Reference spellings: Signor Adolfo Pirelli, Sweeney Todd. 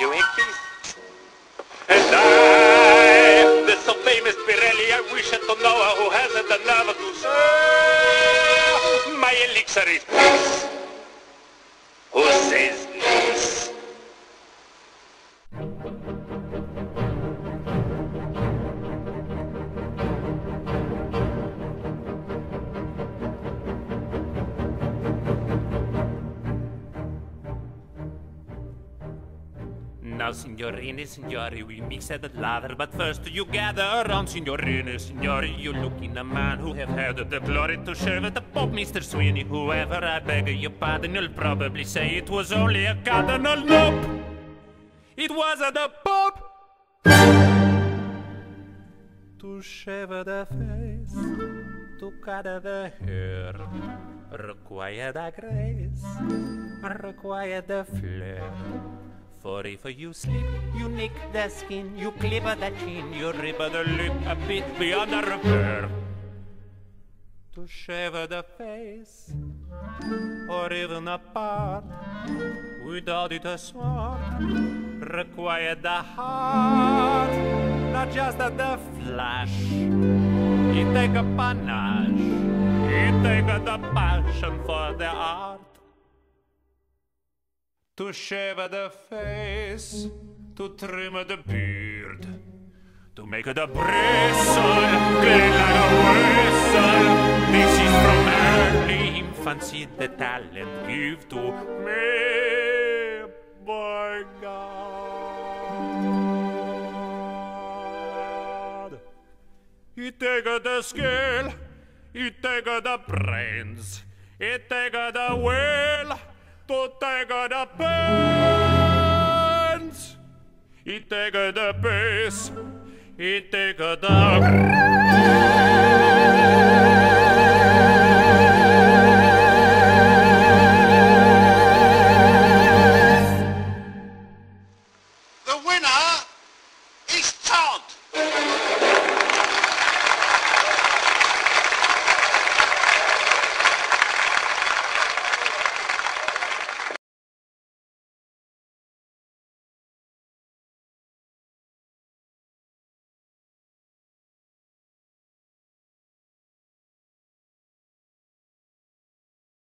you in peace. And I, the so famous Pirelli, I wish it to Noah who hasn't another to serve. My elixir is peace. Who says peace? Now, signorina, signori, we mix at the lather, but first you gather around, signorina, signori. You look in a man who have had the glory to serve at the Pope, Mr. Sweeney. Whoever, I beg your pardon, you'll probably say it was only a cardinal. Nope, it was at the Pope to shave the face, to cut the hair, require the grace, require the flair. For if you slip, you nick the skin, you clip the chin, you rip the lip a bit beyond the repair. To shave the face, or even a part, without it a smart, require the heart, not just the flash. It take a panache, it take the passion for the art. To shave the face, to trim the beard, to make the bristle clean like a whistle. This is from early infancy the talent give to me, by God. It takes the skill, it takes the brains, it takes the will. To take the pants, it take the bass, it take the